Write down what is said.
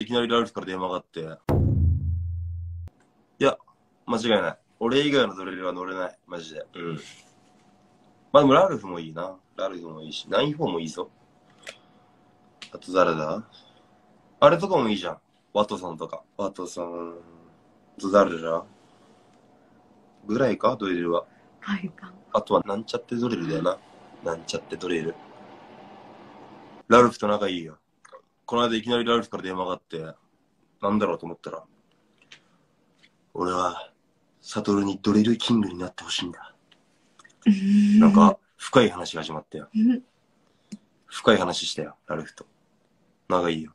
いきなりラルフから電話があって。いや、間違いない。俺以外のドリルは乗れない。マジで。うん。まあでもラルフもいいな。ラルフもいいし、ナインフォーもいいぞ。あと誰だ？あれとかもいいじゃん。ワトソンとか。ワトソン。あと誰だ？ぐらいか、ドリルは。はい。あとはなんちゃってドリルだよな。なんちゃってドリル。ラルフと仲いいよ。この間いきなりラルフから電話があって、なんだろうと思ったら、俺は、サトルにドリルキングになってほしいんだ。なんか、深い話が始まってよ。深い話したよ、ラルフと。仲いいよ。